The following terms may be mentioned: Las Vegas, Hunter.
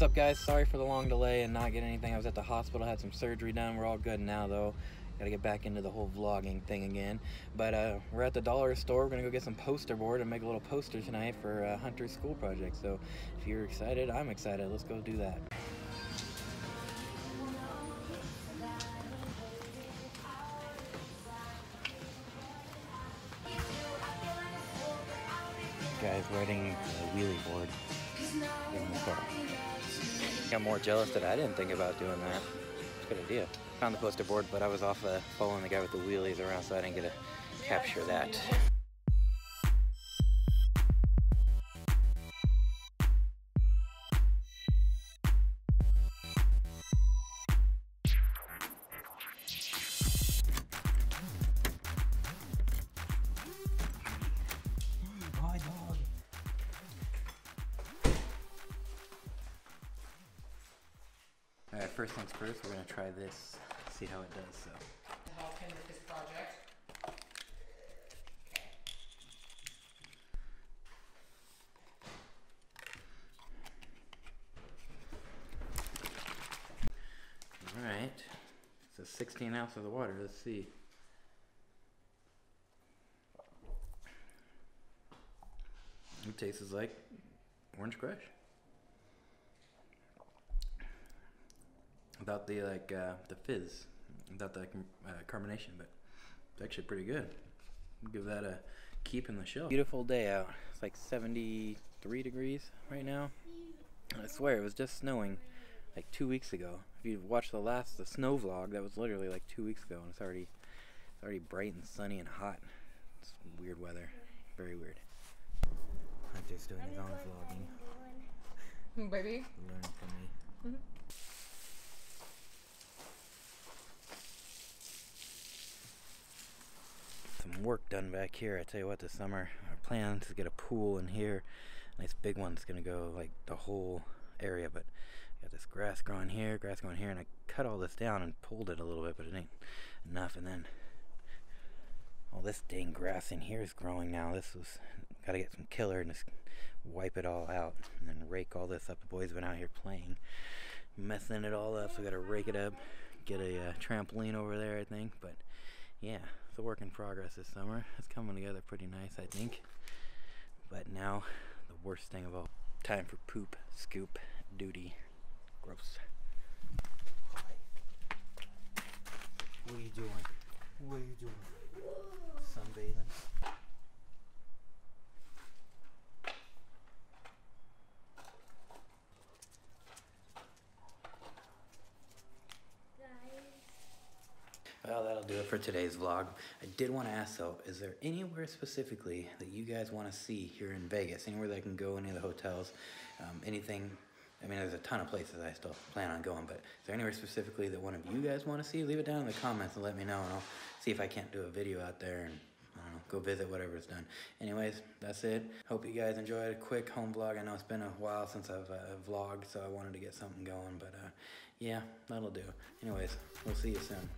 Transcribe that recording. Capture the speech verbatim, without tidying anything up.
What's up, guys? Sorry for the long delay and not getting anything. I was at the hospital, had some surgery done. We're all good now, though. Gotta get back into the whole vlogging thing again. But uh, we're at the dollar store. We're gonna go get some poster board and make a little poster tonight for uh, Hunter's school project. So if you're excited, I'm excited. Let's go do that. Guys, writing the wheelie board in the car. I'm more jealous that I didn't think about doing that. It's a good idea. Found the poster board, but I was off uh, following the guy with the wheelies around, so I didn't get to capture that. Alright, first things first, we're going to try this, see how it does, so. To help him with his project. Okay. Alright, so sixteen ounces of water, let's see. It tastes like orange crush. Without the like uh, the fizz, without the uh, carbonation, but it's actually pretty good. Give that a keep in the shelf. Beautiful day out. It's like seventy-three degrees right now. I swear it was just snowing like two weeks ago. If you watched the last the snow vlog, that was literally like two weeks ago, and it's already it's already bright and sunny and hot. It's weird weather, very weird. Hunter's doing his own vlogging. Baby. Learn from me. Mm-hmm. Some work done back here. I tell you what, this summer our plan is to get a pool in here, a nice big one. It's gonna go like the whole area, but I got this grass growing here, grass growing here, and I cut all this down and pulled it a little bit, but it ain't enough. And then all this dang grass in here is growing now. This was gotta get some killer and just wipe it all out and then rake all this up. The boys have been out here playing, messing it all up, so we gotta rake it up, get a uh, trampoline over there, I think. But yeah, it's a work in progress this summer. It's coming together pretty nice, I think. But now, the worst thing of all. Time for poop, scoop, duty. Gross. What are you doing? What are you doing? Sunbathing. Well, that'll do it for today's vlog. I did want to ask though, is there anywhere specifically that you guys want to see here in Vegas? Anywhere that I can go, any of the hotels, um, anything? I mean, there's a ton of places I still plan on going, but is there anywhere specifically that one of you guys want to see? Leave it down in the comments and let me know, and I'll see if I can't do a video out there and, I don't know, go visit whatever is done. Anyways, that's it. Hope you guys enjoyed a quick home vlog. I know it's been a while since I've uh, vlogged, so I wanted to get something going, but uh, yeah, that'll do. Anyways, we'll see you soon.